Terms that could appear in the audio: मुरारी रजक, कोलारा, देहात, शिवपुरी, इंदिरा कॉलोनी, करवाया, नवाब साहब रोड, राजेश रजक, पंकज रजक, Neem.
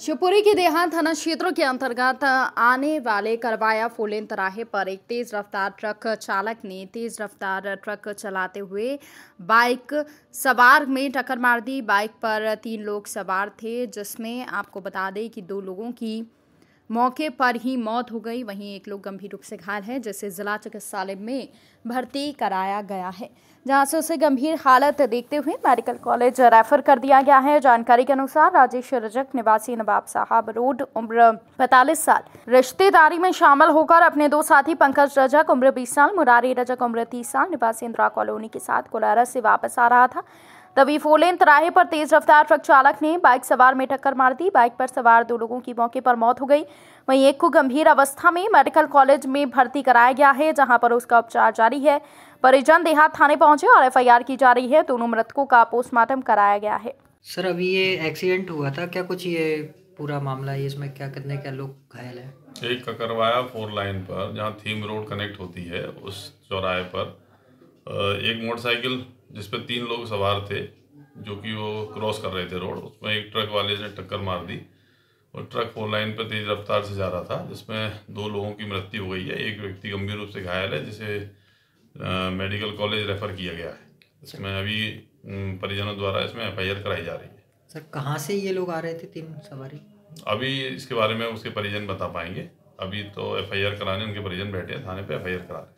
शिवपुरी के देहात थाना क्षेत्र के अंतर्गत आने वाले करवाया फोरलेन तिराहे पर एक तेज रफ्तार ट्रक चालक ने तेज रफ्तार ट्रक चलाते हुए बाइक सवार में टक्कर मार दी। बाइक पर 3 लोग सवार थे, जिसमें आपको बता दें कि 2 लोगों की मौके पर ही मौत हो गई, वहीं एक लोग गंभीर रूप से घायल है, जिसे जिला चिकित्सालय में भर्ती कराया गया है, जहां से उसे गंभीर हालत देखते हुए मेडिकल कॉलेज रेफर कर दिया गया है। जानकारी के अनुसार राजेश रजक निवासी नवाब साहब रोड, उम्र 45 साल, रिश्तेदारी में शामिल होकर अपने 2 साथी पंकज रजक उम्र 20 साल, मुरारी रजक उम्र 30 साल निवासी इंदिरा कॉलोनी के साथ कोलारा से वापस आ रहा था, तभी फोरलेन तिराहे पर तेज रफ्तार ट्रक चालक ने बाइक सवार में टक्कर मार दी। बाइक पर सवार 2 लोगों की मौके पर मौत हो गई, वहीं एक को गंभीर अवस्था में मेडिकल कॉलेज में भर्ती कराया गया है, जहां पर उसका उपचार जारी है। परिजन देहात थाने पहुंचे और एफआईआर की जा रही है। दोनों मृतकों का पोस्टमार्टम कराया गया है। सर, अभी ये एक्सीडेंट हुआ था, क्या कुछ ये पूरा मामला है, इसमें क्या कितने क्या लोग घायल है? एक करवाया 4 लाइन पर जहाँ थीम रोड कनेक्ट होती है, उस चौराहे पर एक मोटरसाइकिल जिसपे 3 लोग सवार थे, जो कि वो क्रॉस कर रहे थे रोड, उसमें एक ट्रक वाले ने टक्कर मार दी और ट्रक 4 लाइन पर तेज रफ्तार से जा रहा था, जिसमें 2 लोगों की मृत्यु हो गई है। एक व्यक्ति गंभीर रूप से घायल है, जिसे मेडिकल कॉलेज रेफर किया गया है। इसमें अभी परिजनों द्वारा इसमें एफआईआर कराई जा रही है। सर, कहाँ से ये लोग आ रहे थे 3 सवारी? अभी इसके बारे में उसके परिजन बता पाएंगे। अभी तो एफआईआर कराने उनके परिजन बैठे हैं थाने पर, एफआईआर करा रहे हैं।